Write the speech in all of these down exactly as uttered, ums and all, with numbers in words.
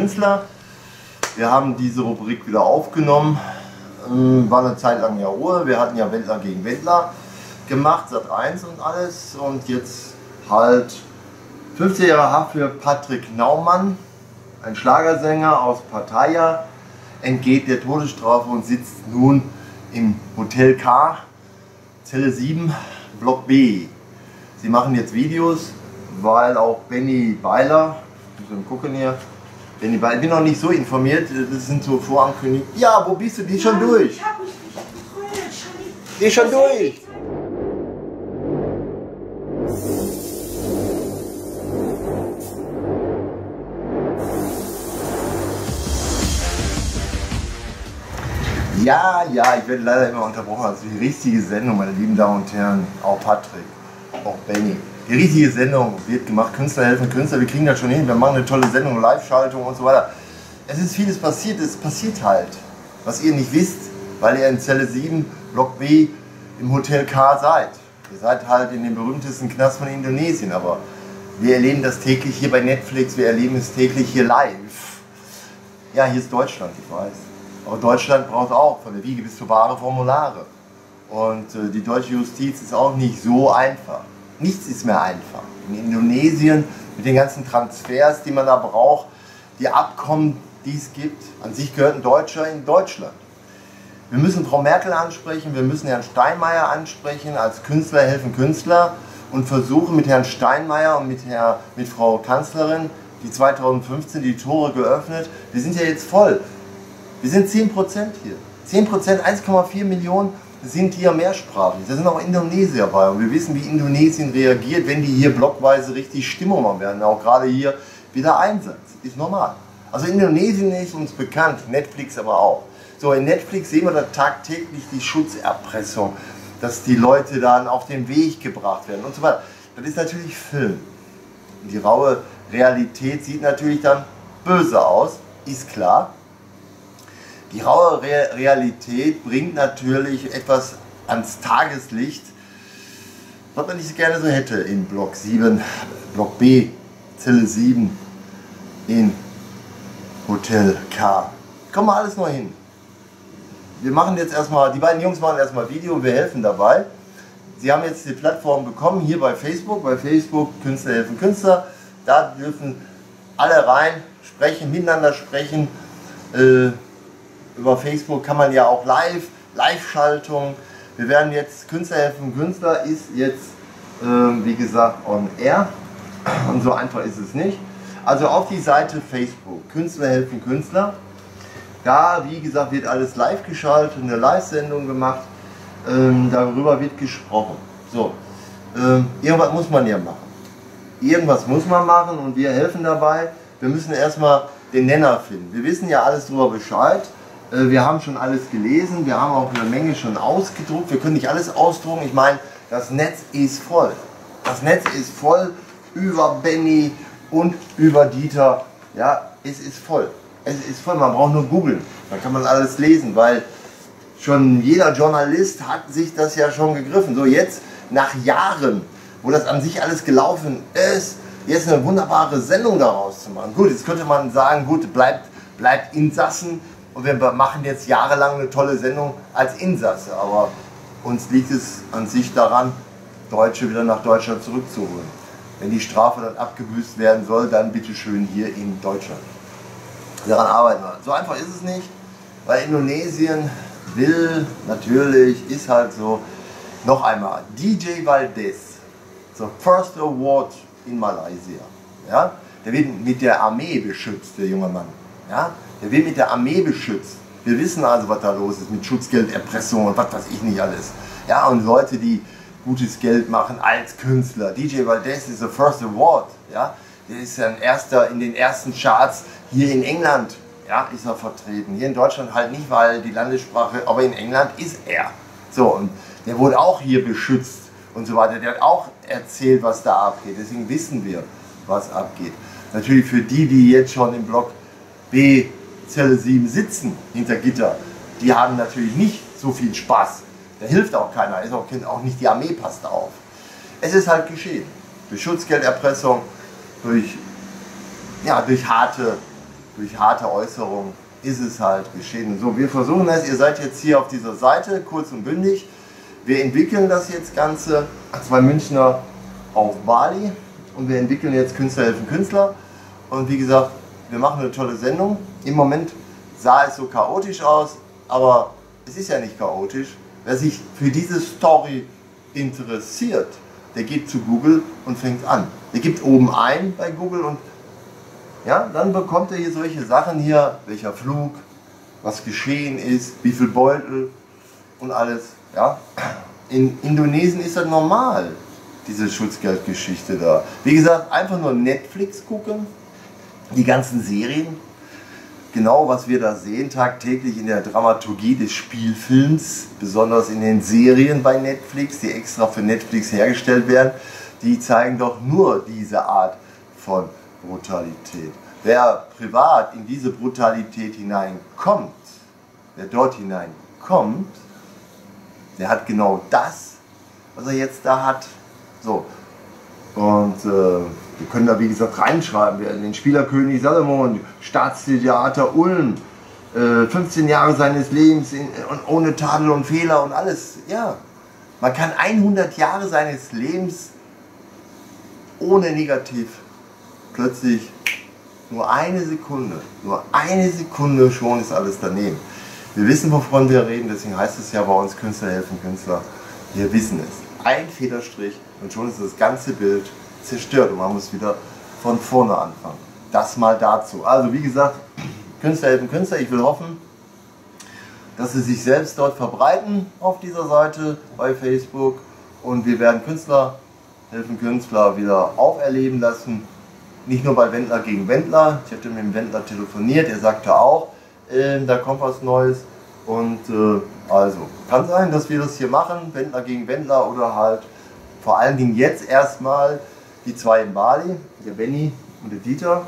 Künstler. Wir haben diese Rubrik wieder aufgenommen, war eine Zeit lang ja Ruhe. Wir hatten ja Wendler gegen Wendler gemacht, Sat eins und alles. Und jetzt halt fünfzehn Jahre Haft für Patrick Naumann, ein Schlagersänger aus Pattaya, entgeht der Todesstrafe und sitzt nun im Hotel K, Zelle sieben, Block B. Sie machen jetzt Videos, weil auch Benny Weiler, müssen wir gucken hier, Benny Weiler, ich bin noch nicht so informiert, das sind so Vorankündigungen. Ja, wo bist du? Die ist schon durch. Ich hab mich nicht Die ist schon durch. Ja, ja, ich werde leider immer unterbrochen. Also die richtige Sendung, meine lieben Damen und Herren, auch Patrick, auch Benny. Die richtige Sendung wird gemacht. Künstler helfen Künstler, wir kriegen das schon hin. Wir machen eine tolle Sendung, Live-Schaltung und so weiter. Es ist vieles passiert, es passiert halt, was ihr nicht wisst, weil ihr in Zelle sieben, Block B, im Hotel K seid. Ihr seid halt in dem berühmtesten Knast von Indonesien, aber wir erleben das täglich hier bei Netflix, wir erleben es täglich hier live. Ja, hier ist Deutschland, ich weiß. Aber Deutschland braucht auch von der Wiege bis zur Bahre Formulare. Und äh, die deutsche Justiz ist auch nicht so einfach. Nichts ist mehr einfach. In Indonesien, mit den ganzen Transfers, die man da braucht, die Abkommen, die es gibt, an sich gehört ein Deutscher in Deutschland. Wir müssen Frau Merkel ansprechen, wir müssen Herrn Steinmeier ansprechen, als Künstler helfen Künstler, und versuchen mit Herrn Steinmeier und mit, Herr, mit Frau Kanzlerin, die zweitausendfünfzehn die Tore geöffnet, wir sind ja jetzt voll. Wir sind zehn Prozent hier. zehn Prozent, eins Komma vier Millionen sind hier mehrsprachig. Da sind auch Indonesier bei. Und wir wissen, wie Indonesien reagiert, wenn die hier blockweise richtig Stimmung machen werden. Auch gerade hier wieder Einsatz. Ist normal. Also Indonesien ist uns bekannt, Netflix aber auch. So, in Netflix sehen wir da tagtäglich die Schutzerpressung, dass die Leute dann auf den Weg gebracht werden und so weiter. Das ist natürlich Film. Die raue Realität sieht natürlich dann böse aus, ist klar. Die raue Re- Realität bringt natürlich etwas ans Tageslicht, was man nicht so gerne so hätte in Block sieben, Block B, Zelle sieben, in Hotel K. Kommen wir alles neu hin. Wir machen jetzt erstmal, die beiden Jungs machen erstmal Video und wir helfen dabei. Sie haben jetzt die Plattform bekommen, hier bei Facebook, bei Facebook Künstler helfen Künstler. Da dürfen alle rein, sprechen, miteinander sprechen. Äh, Über Facebook kann man ja auch live, Live-Schaltung. Wir werden jetzt, Künstler helfen Künstler ist jetzt, äh, wie gesagt, on air. Und so einfach ist es nicht. Also auf die Seite Facebook, Künstler helfen Künstler. Da, wie gesagt, wird alles live geschaltet, eine Live-Sendung gemacht. Ähm, darüber wird gesprochen. So, ähm, irgendwas muss man ja machen. Irgendwas muss man machen und wir helfen dabei. Wir müssen erstmal den Nenner finden. Wir wissen ja alles darüber Bescheid. Wir haben schon alles gelesen, wir haben auch eine Menge schon ausgedruckt, wir können nicht alles ausdrucken. Ich meine, das Netz ist voll. Das Netz ist voll über Benny und über Dieter. Ja, es ist voll. Es ist voll, man braucht nur googeln. Dann kann man alles lesen, weil schon jeder Journalist hat sich das ja schon gegriffen. So jetzt, nach Jahren, wo das an sich alles gelaufen ist, jetzt eine wunderbare Sendung daraus zu machen. Gut, jetzt könnte man sagen, gut, bleibt, bleibt Insassen. Und wir machen jetzt jahrelang eine tolle Sendung als Insasse, aber uns liegt es an sich daran, Deutsche wieder nach Deutschland zurückzuholen. Wenn die Strafe dann abgebüßt werden soll, dann bitte schön hier in Deutschland. Daran arbeiten wir. So einfach ist es nicht, weil Indonesien will, natürlich, ist halt so. Noch einmal, D J Valdez, the first award in Malaysia. Ja? Der wird mit der Armee beschützt, der junge Mann. Ja? Der wird mit der Armee beschützt. Wir wissen also, was da los ist mit Schutzgeld, Erpressung und was weiß ich nicht alles. Ja, und Leute, die gutes Geld machen als Künstler. D J Valdez ist der First Award. Ja, der ist ein erster in den ersten Charts hier in England. Ja, ist er vertreten. Hier in Deutschland halt nicht, weil die Landessprache, aber in England ist er. So, und der wurde auch hier beschützt und so weiter. Der hat auch erzählt, was da abgeht. Deswegen wissen wir, was abgeht. Natürlich für die, die jetzt schon im Block B Zelle sieben sitzen hinter Gitter, die haben natürlich nicht so viel Spaß. Da hilft auch keiner, ist auch, auch nicht die Armee passt auf. Es ist halt geschehen. Durch Schutzgelderpressung, durch, ja, durch harte durch harte Äußerungen ist es halt geschehen. So, wir versuchen das, ihr seid jetzt hier auf dieser Seite, kurz und bündig. Wir entwickeln das jetzt Ganze, zwei Münchner auf Bali, und wir entwickeln jetzt Künstler helfen Künstler. Und wie gesagt, wir machen eine tolle Sendung. Im Moment sah es so chaotisch aus, aber es ist ja nicht chaotisch. Wer sich für diese Story interessiert, der geht zu Google und fängt an. Der gibt oben ein bei Google und ja, dann bekommt er hier solche Sachen hier, welcher Flug, was geschehen ist, wie viel Beutel und alles. Ja. In Indonesien ist das normal, diese Schutzgeldgeschichte da. Wie gesagt, einfach nur Netflix gucken, die ganzen Serien, genau was wir da sehen, tagtäglich in der Dramaturgie des Spielfilms, besonders in den Serien bei Netflix, die extra für Netflix hergestellt werden, die zeigen doch nur diese Art von Brutalität. Wer privat in diese Brutalität hineinkommt, wer dort hineinkommt, der hat genau das, was er jetzt da hat. So. Und äh, wir können da wie gesagt reinschreiben, wir den Spielerkönig Salomon, Staatstheater Ulm, äh, fünfzehn Jahre seines Lebens in, und ohne Tadel und Fehler und alles. Ja, man kann hundert Jahre seines Lebens ohne negativ plötzlich nur eine Sekunde, nur eine Sekunde schon ist alles daneben. Wir wissen, wovon wir reden, deswegen heißt es ja bei uns Künstler helfen Künstler. Wir wissen es. Ein Federstrich und schon ist das ganze Bild zerstört und man muss wieder von vorne anfangen. Das mal dazu. Also wie gesagt, Künstler helfen Künstler. Ich will hoffen, dass sie sich selbst dort verbreiten auf dieser Seite bei Facebook und wir werden Künstler helfen Künstler wieder auferleben lassen. Nicht nur bei Wendler gegen Wendler, ich hatte mit dem Wendler telefoniert, er sagte auch, äh, da kommt was Neues und äh, also, kann sein, dass wir das hier machen, Wendler gegen Wendler oder halt vor allen Dingen jetzt erstmal die zwei in Bali, der Benny und der Dieter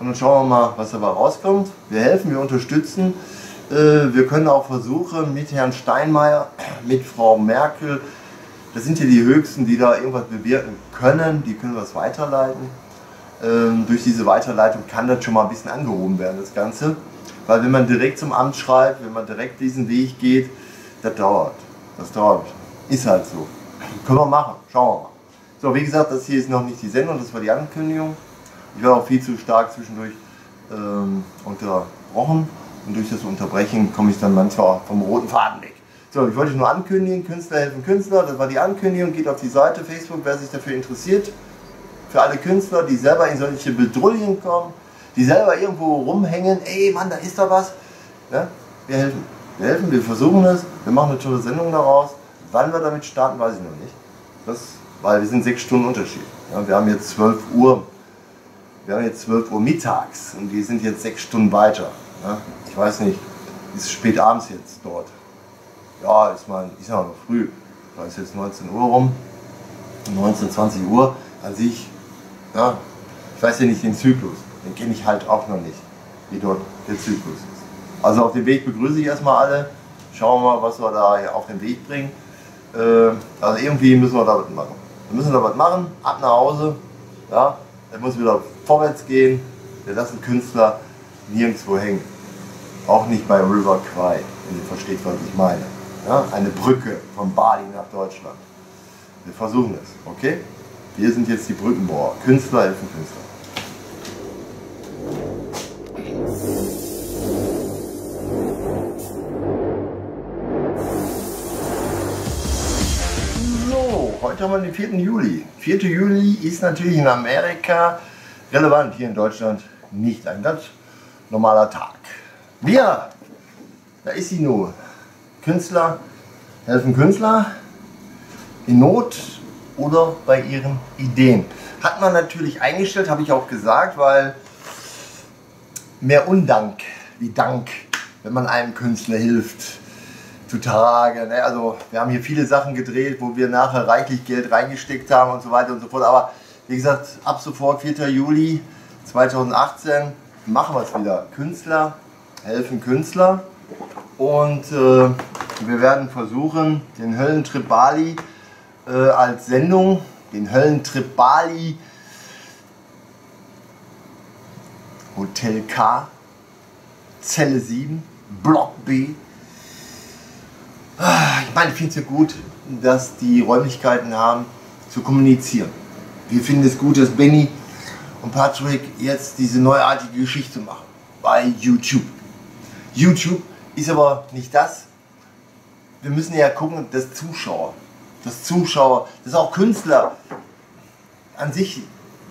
und dann schauen wir mal, was dabei rauskommt. Wir helfen, wir unterstützen, äh, wir können auch versuchen mit Herrn Steinmeier, mit Frau Merkel, das sind hier die Höchsten, die da irgendwas bewirken können, die können was weiterleiten. Durch diese Weiterleitung kann das schon mal ein bisschen angehoben werden, das Ganze. Weil wenn man direkt zum Amt schreibt, wenn man direkt diesen Weg geht, das dauert. Das dauert. Ist halt so. Können wir machen. Schauen wir mal. So, wie gesagt, das hier ist noch nicht die Sendung, das war die Ankündigung. Ich war auch viel zu stark zwischendurch ähm, unterbrochen. Und durch das Unterbrechen komme ich dann manchmal vom roten Faden weg. So, ich wollte nur ankündigen, Künstler helfen Künstler. Das war die Ankündigung. Geht auf die Seite Facebook, wer sich dafür interessiert. Für alle Künstler, die selber in solche Bedrullien kommen, die selber irgendwo rumhängen, ey Mann, da ist da was. Ja, wir helfen, wir helfen, wir versuchen es, wir machen eine tolle Sendung daraus. Wann wir damit starten, weiß ich noch nicht. Das, weil wir sind sechs Stunden Unterschied. Ja, wir haben jetzt zwölf Uhr, wir haben jetzt zwölf Uhr mittags und wir sind jetzt sechs Stunden weiter. Ja, ich weiß nicht, ist spät abends jetzt dort. Ja, ist mal, ich sag mal noch früh. Da ist jetzt neunzehn Uhr rum, neunzehn, zwanzig Uhr an sich. Ja, ich weiß ja nicht den Zyklus, den kenne ich halt auch noch nicht, wie dort der Zyklus ist. Also auf dem Weg begrüße ich erstmal alle, schauen wir mal, was wir da auf den Weg bringen. Äh, also irgendwie müssen wir da was machen. Wir müssen da was machen, ab nach Hause, ja, dann muss wieder vorwärts gehen, wir lassen Künstler nirgendwo hängen. Auch nicht bei River Quai, wenn ihr versteht, was ich meine. Ja, eine Brücke von Bali nach Deutschland. Wir versuchen es, okay? Wir sind jetzt die Brückenbauer. Künstler helfen Künstler. So, heute haben wir den vierten Juli. vierter Juli ist natürlich in Amerika relevant, hier in Deutschland nicht ein ganz normaler Tag. Wir, da ist sie nur. Künstler helfen Künstler in Not. Oder bei ihren Ideen. Hat man natürlich eingestellt, habe ich auch gesagt, weil mehr Undank wie Dank, wenn man einem Künstler hilft, zu tragen. Also wir haben hier viele Sachen gedreht, wo wir nachher reichlich Geld reingesteckt haben und so weiter und so fort. Aber wie gesagt, ab sofort vierter Juli zweitausendachtzehn machen wir es wieder. Künstler helfen Künstler. Und äh, wir werden versuchen, den Höllentrip Bali als Sendung, den Höllentrip Bali, Hotel K Zelle sieben, Block B. Ich meine, ich finde es ja gut, dass die Räumlichkeiten haben, zu kommunizieren. Wir finden es gut, dass Benny und Patrick jetzt diese neuartige Geschichte machen, bei YouTube. YouTube ist aber nicht das. Wir müssen ja gucken, dass Zuschauer, dass Zuschauer, dass auch Künstler, an sich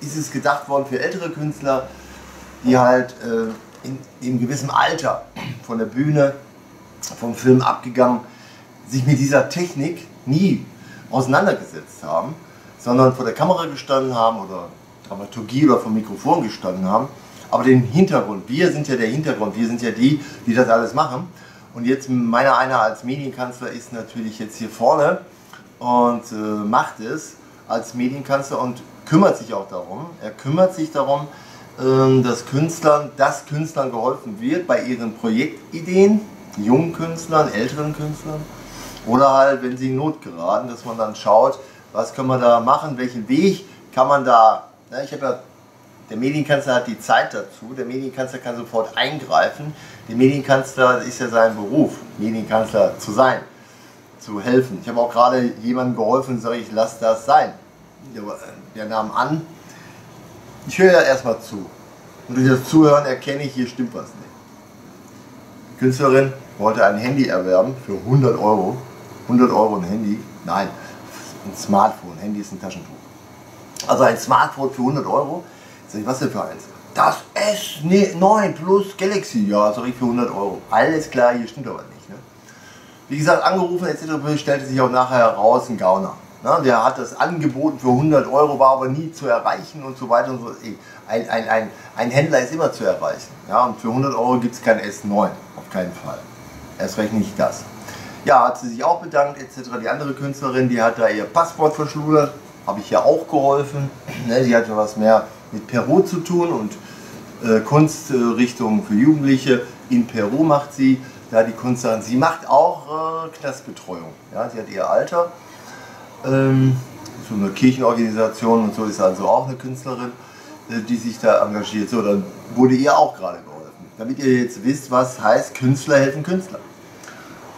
ist es gedacht worden für ältere Künstler, die halt äh, in, in gewissem Alter von der Bühne, vom Film abgegangen, sich mit dieser Technik nie auseinandergesetzt haben, sondern vor der Kamera gestanden haben oder Dramaturgie oder vor dem Mikrofon gestanden haben. Aber den Hintergrund, wir sind ja der Hintergrund, wir sind ja die, die das alles machen. Und jetzt meiner einer als Medienkanzler ist natürlich jetzt hier vorne und äh, macht es als Medienkanzler und kümmert sich auch darum. Er kümmert sich darum, äh, dass Künstlern, dass Künstlern geholfen wird bei ihren Projektideen, jungen Künstlern, älteren Künstlern. Oder halt, wenn sie in Not geraten, dass man dann schaut, was kann man da machen, welchen Weg kann man da... Na, ich habe ja, der Medienkanzler hat die Zeit dazu, der Medienkanzler kann sofort eingreifen. Der Medienkanzler ist ja sein Beruf, Medienkanzler zu sein, zu helfen. Ich habe auch gerade jemandem geholfen und sage, ich lasse das sein. Der nahm an, ich höre ja erstmal zu. Und durch das Zuhören erkenne ich, hier stimmt was nicht. Die Künstlerin wollte ein Handy erwerben für hundert Euro. hundert Euro ein Handy? Nein, ein Smartphone. Handy ist ein Taschentuch. Also ein Smartphone für hundert Euro. Sag ich, was denn für eins? Das S neun Plus Galaxy. Ja, sag ich, für hundert Euro. Alles klar, hier stimmt aber nicht. Ne? Wie gesagt, angerufen et cetera stellte sich auch nachher heraus, ein Gauner. Na, der hat das angeboten für hundert Euro, war aber nie zu erreichen und so weiter und so. Ein, ein, ein, ein Händler ist immer zu erreichen. Ja, und für hundert Euro gibt es kein S neun. Auf keinen Fall. Erst recht nicht das. Ja, hat sie sich auch bedankt et cetera. Die andere Künstlerin, die hat da ihr Passport verschludert. Habe ich ja auch geholfen. Ne, die hatte was mehr mit Peru zu tun und äh, Kunstrichtung äh, für Jugendliche. In Peru macht sie da die Kunst an. Sie macht auch äh, Knastbetreuung. Ja, sie hat ihr Alter. Ähm, so eine Kirchenorganisation und so, ist also auch eine Künstlerin, äh, die sich da engagiert. So, dann wurde ihr auch gerade geholfen. Damit ihr jetzt wisst, was heißt Künstler helfen Künstler.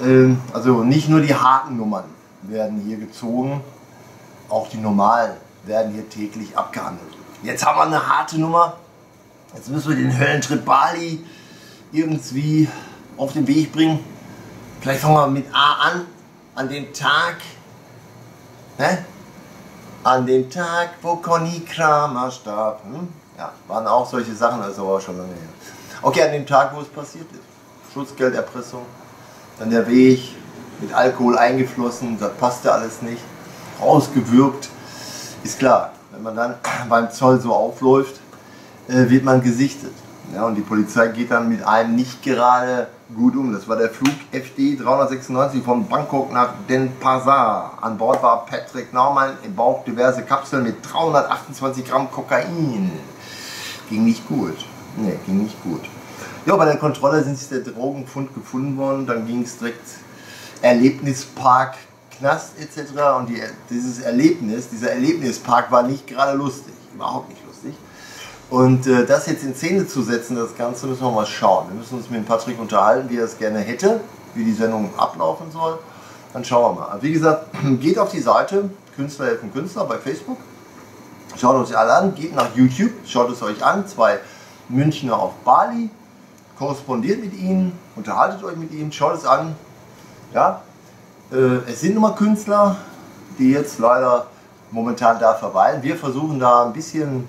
Ähm, also nicht nur die harten Nummern werden hier gezogen, auch die normalen werden hier täglich abgehandelt. Jetzt haben wir eine harte Nummer, jetzt müssen wir den Höllentrip Bali irgendwie auf den Weg bringen. Vielleicht fangen wir mit A an, an dem Tag, ne? An dem Tag, wo Conny Kramer starb. Hm? Ja, waren auch solche Sachen, also war schon lange her. Okay, an dem Tag, wo es passiert ist. Schutzgelderpressung, dann der Weg, mit Alkohol eingeflossen, das passte alles nicht. Rausgewürgt, ist klar, wenn man dann beim Zoll so aufläuft, äh, wird man gesichtet. Ja, und die Polizei geht dann mit einem nicht gerade gut um. Das war der Flug F D drei neun sechs von Bangkok nach Denpasar. An Bord war Patrick Naumann, im Bauch diverse Kapseln mit dreihundertachtundzwanzig Gramm Kokain. Ging nicht gut. Ne, ging nicht gut. Ja, bei der Kontrolle sind sich der Drogenfund gefunden worden, dann ging es direkt Erlebnispark, Knast et cetera. Und die, dieses Erlebnis, dieser Erlebnispark war nicht gerade lustig, überhaupt nicht lustig. Und äh, das jetzt in Szene zu setzen, das Ganze, müssen wir mal schauen. Wir müssen uns mit dem Patrick unterhalten, wie er es gerne hätte, wie die Sendung ablaufen soll. Dann schauen wir mal. Also wie gesagt, geht auf die Seite Künstler helfen Künstler bei Facebook. Schaut euch alle an, geht nach YouTube, schaut es euch an. Zwei Münchner auf Bali, korrespondiert mit ihnen, unterhaltet euch mit ihnen, schaut es an. Ja, äh, es sind immer Künstler, die jetzt leider momentan da verweilen. Wir versuchen da ein bisschen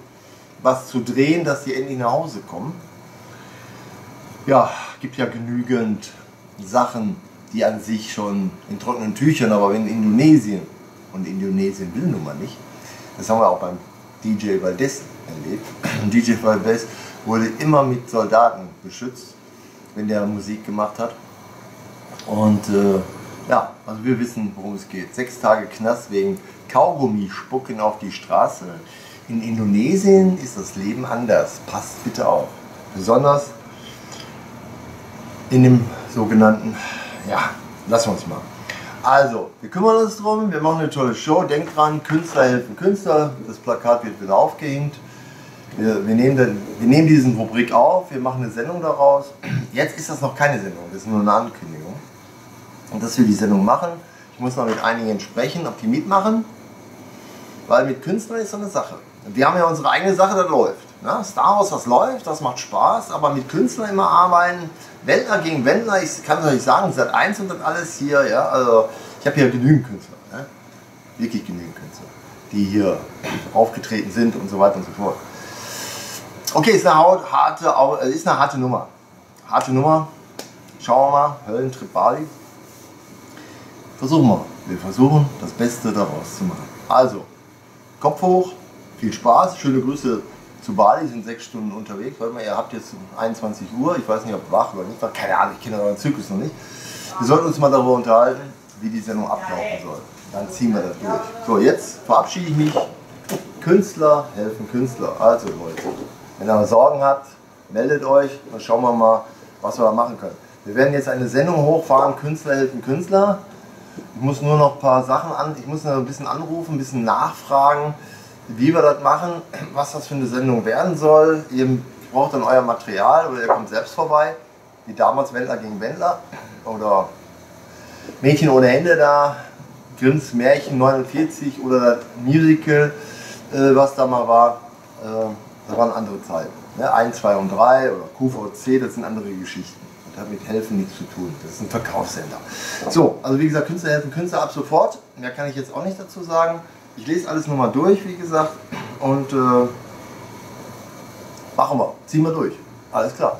was zu drehen, dass die endlich nach Hause kommen. Ja, gibt ja genügend Sachen, die an sich schon in trockenen Tüchern, aber in Indonesien, und Indonesien will nun mal nicht, das haben wir auch beim D J Valdez erlebt. Und D J Valdez wurde immer mit Soldaten beschützt, wenn der Musik gemacht hat. Und äh, ja, also wir wissen, worum es geht. Sechs Tage Knast wegen Kaugummispucken auf die Straße. In Indonesien ist das Leben anders. Passt bitte auf. Besonders in dem sogenannten, ja, lassen wir uns mal. Also, wir kümmern uns drum, wir machen eine tolle Show. Denkt dran, Künstler helfen Künstler. Das Plakat wird wieder aufgehängt. Wir, wir, nehmen den, wir nehmen diesen Rubrik auf, wir machen eine Sendung daraus. Jetzt ist das noch keine Sendung, das ist nur eine Ankündigung. Und dass wir die Sendung machen, ich muss noch mit einigen sprechen, ob die mitmachen. Weil mit Künstlern ist so eine Sache. Wir haben ja unsere eigene Sache, das läuft. Ne? Star Wars, das läuft, das macht Spaß, aber mit Künstlern immer arbeiten. Wendler gegen Wendler, ich kann es euch sagen, Sat eins und das alles hier, ja, also ich habe hier genügend Künstler, ne? Wirklich genügend Künstler, die hier aufgetreten sind und so weiter und so fort. Okay, ist eine harte, ist eine harte Nummer. Harte Nummer, schauen wir mal, Höllentrip Bali. Versuchen wir mal, wir versuchen das Beste daraus zu machen. Also, Kopf hoch, viel Spaß, schöne Grüße zu Bali, sind sechs Stunden unterwegs. Warte mal, ihr habt jetzt einundzwanzig Uhr, ich weiß nicht, ob wach oder nicht wach, keine Ahnung, ich kenne euren Zyklus noch nicht. Wir sollten uns mal darüber unterhalten, wie die Sendung ablaufen soll. Dann ziehen wir das durch. So, jetzt verabschiede ich mich. Künstler helfen Künstler. Also Leute, wenn ihr Sorgen habt, meldet euch, dann schauen wir mal, was wir da machen können. Wir werden jetzt eine Sendung hochfahren, Künstler helfen Künstler. Ich muss nur noch ein paar Sachen an, ich muss noch ein bisschen anrufen, ein bisschen nachfragen, wie wir das machen, was das für eine Sendung werden soll. Ihr braucht dann euer Material oder ihr kommt selbst vorbei, wie damals Wendler gegen Wendler oder Mädchen ohne Hände da, Grimms Märchen neunundvierzig oder das Musical, äh, was da mal war. Äh, das waren andere Zeiten. Ne? eins, zwei und drei oder Q V C, das sind andere Geschichten. Das hat mit Helfen nichts zu tun. Das ist ein Verkaufssender. So, also wie gesagt, Künstler helfen Künstler ab sofort. Mehr kann ich jetzt auch nicht dazu sagen. Ich lese alles nochmal durch, wie gesagt, und äh, machen wir, ziehen wir durch. Alles klar.